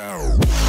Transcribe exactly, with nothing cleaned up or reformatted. Yo.